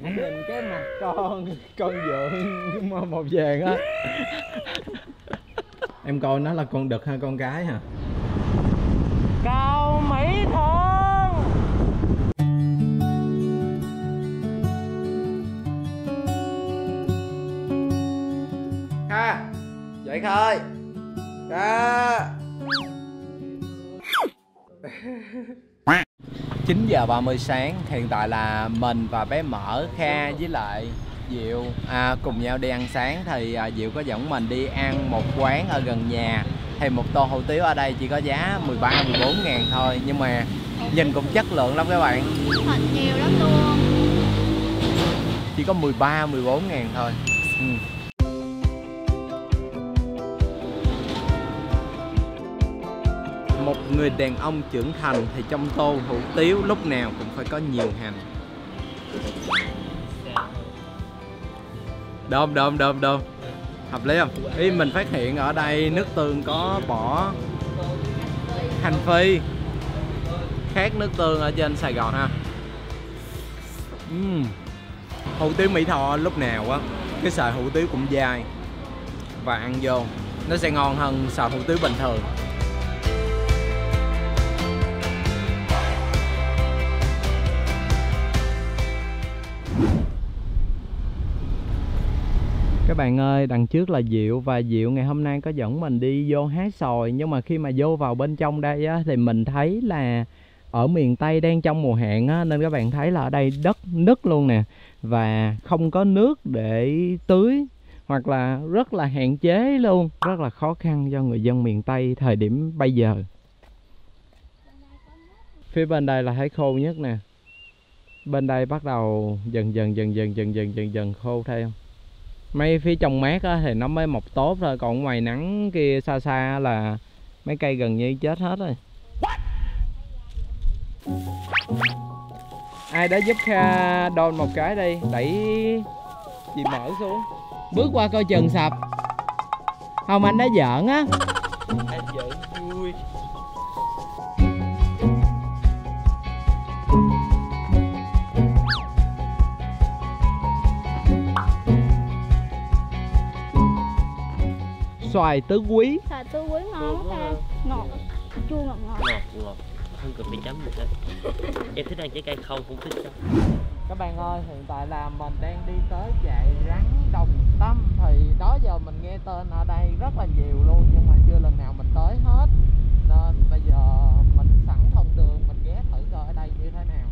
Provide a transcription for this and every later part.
Nhìn cái mặt con dượng màu vàng á. Em coi nó là con đực hay con gái hả? Cao Mỹ Thuận. Kha, dậy Kha ơi. Kha. 9h30 sáng, hiện tại là mình và bé Mở, Kha với lại Diệu cùng nhau đi ăn sáng. Thì Diệu có dẫn mình đi ăn một quán ở gần nhà. Thì một tô hủ tiếu ở đây chỉ có giá 13-14 ngàn thôi. Nhưng mà nhìn cũng chất lượng lắm các bạn. Thịt nhiều lắm luôn. Chỉ có 13-14 ngàn thôi. Một người đàn ông trưởng thành thì trong tô hủ tiếu lúc nào cũng phải có nhiều hành. Đơm. Hợp lý không? Ý mình phát hiện ở đây nước tương có bỏ hành phi. Khác nước tương ở trên Sài Gòn ha. Hủ tiếu Mỹ Tho lúc nào á, cái sợi hủ tiếu cũng dai. Và ăn vô nó sẽ ngon hơn sợi hủ tiếu bình thường. Các bạn ơi, đằng trước là Diệu, và Diệu ngày hôm nay có dẫn mình đi vô hái xoài. Nhưng mà khi mà vô vào bên trong đây á, thì mình thấy là ở miền Tây đang trong mùa hạn á, nên các bạn thấy là ở đây đất nứt luôn nè. Và không có nước để tưới, hoặc là rất là hạn chế luôn. Rất là khó khăn cho người dân miền Tây thời điểm bây giờ. Phía bên đây là thấy khô nhất nè. Bên đây bắt đầu dần dần khô thêm. Mấy phía trong mát á, thì nó mới mọc tốt thôi. Còn ngoài nắng kia xa xa là mấy cây gần như chết hết rồi. Ai đó giúp Kha đôn một cái đi. Đẩy chị Mở xuống. Bước qua coi chừng sập. Không, anh đã giỡn á. Anh giỡn vui. Xoài tứ quý. Xoài tứ quý ngon quá ha. Ngọt. Chua ngọt. Không cần phải chấm được đấy. Em thích ăn trái cây không cũng thích. Các bạn ơi, hiện tại là mình đang đi tới trại rắn Đồng Tâm. Thì đó giờ mình nghe tên ở đây rất là nhiều luôn, nhưng mà chưa lần nào mình tới hết. Nên bây giờ mình sẵn thông đường, mình ghé thử coi ở đây như thế nào.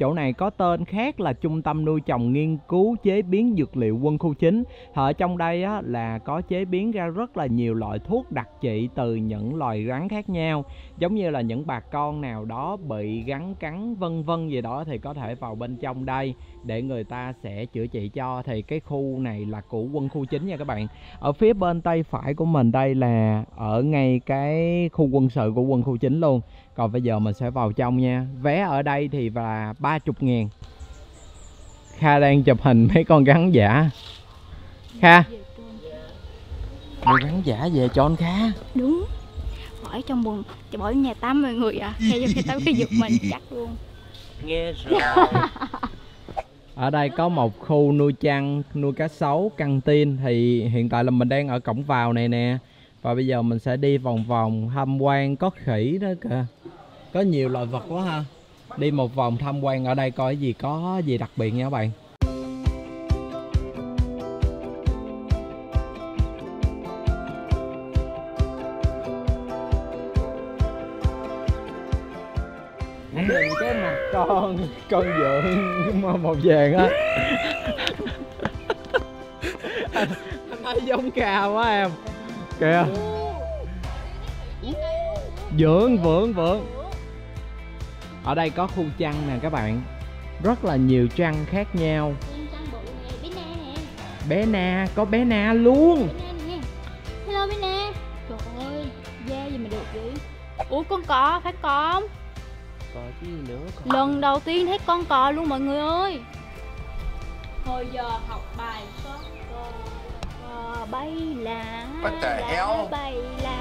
Chỗ này có tên khác là Trung tâm nuôi trồng nghiên cứu chế biến dược liệu quân khu 9. Ở trong đây á, là có chế biến ra rất là nhiều loại thuốc đặc trị từ những loài rắn khác nhau. Giống như là những bà con nào đó bị rắn cắn vân vân gì đó thì có thể vào bên trong đây để người ta sẽ chữa trị cho. Thì cái khu này là của quân khu 9 nha các bạn. Ở phía bên tay phải của mình đây là ở ngay cái khu quân sự của quân khu 9 luôn. Còn bây giờ mình sẽ vào trong nha. Vé ở đây thì là 30 ngàn. Kha đang chụp hình mấy con rắn giả. Kha, mua rắn giả về cho anh Kha. Đúng. Bỏ trong buồng, bỏ nhà 80 người à. Kha vô khi tao cái giật mình chắc luôn. Nghe rồi. Ở đây có một khu nuôi chăn, nuôi cá sấu, căng tin. Thì hiện tại là mình đang ở cổng vào này nè. Và bây giờ mình sẽ đi vòng vòng tham quan. Có khỉ đó kìa. Có nhiều loài vật quá ha. Đi một vòng tham quan ở đây coi gì có gì đặc biệt nha các bạn. Nhìn cái mặt con dượng màu vàng á. Anh ấy giống Kha quá em. Kìa. Vượng. Ở đây có khu chăn nè các bạn. Rất là nhiều chăn khác nhau. Bé Na, có bé Na luôn. Hello bé Na. Trời ơi, da gì mà được vậy? Ủa con cò, phải con. Cò chứ nữa. Còn... Lần đầu tiên thấy con cò luôn mọi người ơi. Hồi giờ học bài có cò bay là bay là.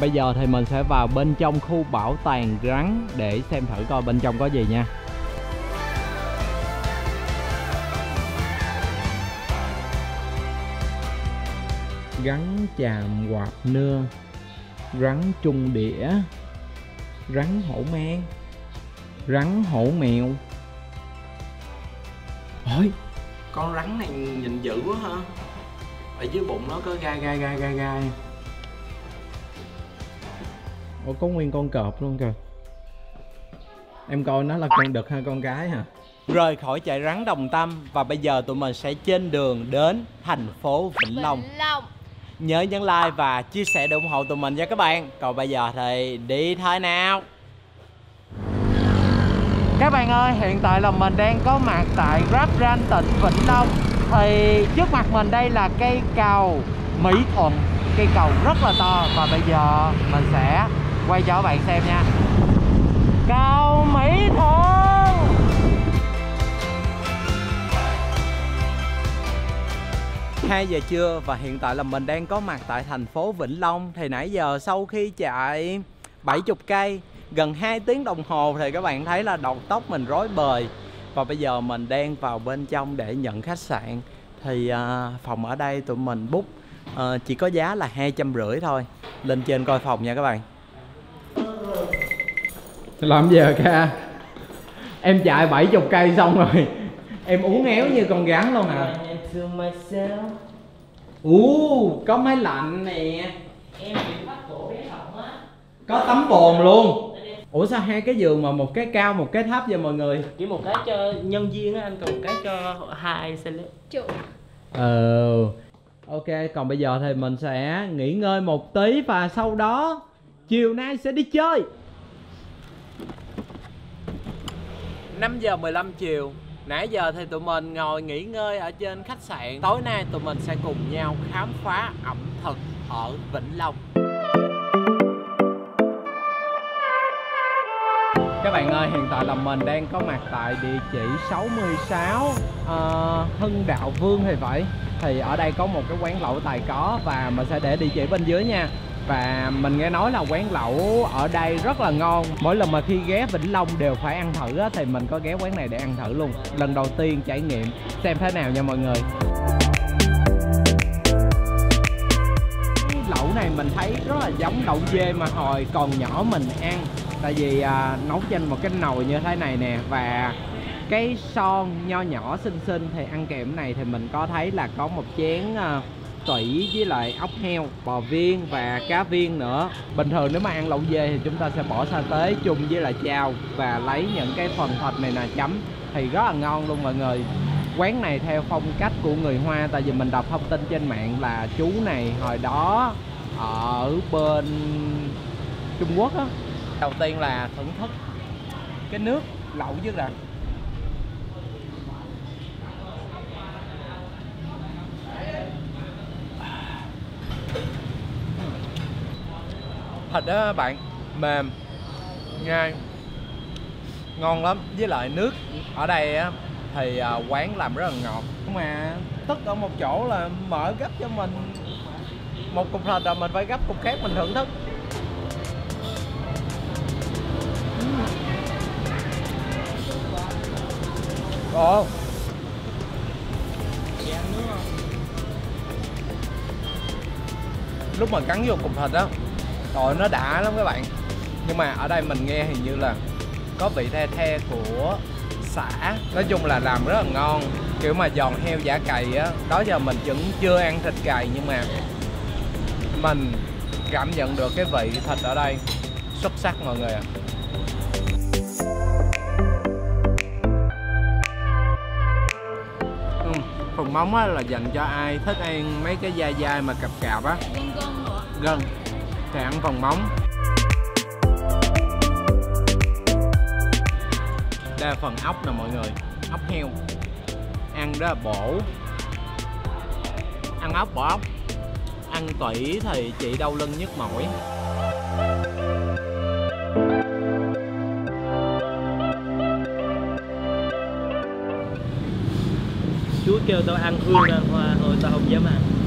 Bây giờ thì mình sẽ vào bên trong khu bảo tàng rắn để xem thử coi bên trong có gì nha. Rắn chàm quạp nưa, rắn trung đĩa, rắn hổ mang, rắn hổ mèo. Ôi, con rắn này nhìn dữ quá ha. Ở dưới bụng nó có gai. Ủa, có nguyên con cọp luôn kìa. Em coi nó là con đực hay con gái hả? Rời khỏi trại rắn Đồng Tâm và bây giờ tụi mình sẽ trên đường đến thành phố Vĩnh Long. Nhớ nhấn like và chia sẻ để ủng hộ tụi mình nha các bạn. Còn bây giờ thì đi thôi nào. Các bạn ơi, hiện tại là mình đang có mặt tại Grabrand, tỉnh Vĩnh Long. Thì trước mặt mình đây là cây cầu Mỹ Thuận, cây cầu rất là to. Và bây giờ mình sẽ quay cho các bạn xem nha. Cầu Mỹ Thuận. Hai giờ trưa và hiện tại là mình đang có mặt tại thành phố Vĩnh Long. Thì nãy giờ sau khi chạy 70 cây, gần 2 tiếng đồng hồ thì các bạn thấy là đầu tóc mình rối bời. Và bây giờ mình đang vào bên trong để nhận khách sạn. Thì phòng ở đây tụi mình book chỉ có giá là 250 thôi. Lên trên coi phòng nha các bạn. Làm giờ Kha? Em chạy 70 cây xong rồi em uống éo như con rắn luôn hả? Có máy lạnh nè. Em bị mắc cổ bé rộng á. Có tấm bồn luôn. Ủa sao hai cái giường mà một cái cao một cái thấp vậy mọi người? Chỉ một cái cho nhân viên á anh, còn một cái cho hai celeb. Ok, còn bây giờ thì mình sẽ nghỉ ngơi một tí và sau đó chiều nay sẽ đi chơi. 5 giờ 15 chiều. Nãy giờ thì tụi mình ngồi nghỉ ngơi ở trên khách sạn. Tối nay tụi mình sẽ cùng nhau khám phá ẩm thực ở Vĩnh Long. Các bạn ơi, hiện tại là mình đang có mặt tại địa chỉ 66 Hưng Đạo Vương thì phải. Thì ở đây có một cái quán lẩu tài có và mình sẽ để địa chỉ bên dưới nha. Và mình nghe nói là quán lẩu ở đây rất là ngon. Mỗi lần mà khi ghé Vĩnh Long đều phải ăn thử á, thì mình có ghé quán này để ăn thử luôn. Lần đầu tiên trải nghiệm xem thế nào nha mọi người. Cái lẩu này mình thấy rất là giống lẩu dê mà hồi còn nhỏ mình ăn. Tại vì nấu trên một cái nồi như thế này nè. Và cái son nho nhỏ xinh xinh thì ăn kèm này thì mình có thấy là có một chén tủy với lại ốc heo, bò viên và cá viên nữa. Bình thường nếu mà ăn lẩu dê thì chúng ta sẽ bỏ sa tế chung với lại chao và lấy những cái phần thịt này nè chấm. Thì rất là ngon luôn mọi người. Quán này theo phong cách của người Hoa. Tại vì mình đọc thông tin trên mạng là chú này hồi đó ở bên Trung Quốc á. Đầu tiên là thưởng thức cái nước lẩu chứ là. Thịt đó bạn, mềm, ngay, ngon lắm. Với lại nước ở đây á, thì quán làm rất là ngọt. Nhưng mà tức ở một chỗ là mở gấp cho mình một cục thịt rồi mình phải gấp cục khác mình thưởng thức. Ồ, lúc mà cắn vô cục thịt á, trời nó đã lắm các bạn. Nhưng mà ở đây mình nghe hình như là có vị the the của sả. Nói chung là làm rất là ngon. Kiểu mà giòn heo giả cày á. Đó giờ mình vẫn chưa ăn thịt cày nhưng mà mình cảm nhận được cái vị thịt ở đây xuất sắc mọi người ạ. Phần móng á là dành cho ai thích ăn mấy cái dai dai mà cặp cạp á, gần thì ăn phần móng. Đây là phần ốc nè mọi người, ốc heo. Ăn rất là bổ. Ăn ốc bỏ ốc. Ăn tủy thì chị đau lưng nhức mỏi. Chú kêu tao ăn hương ra hoa, thôi tao không dám ăn.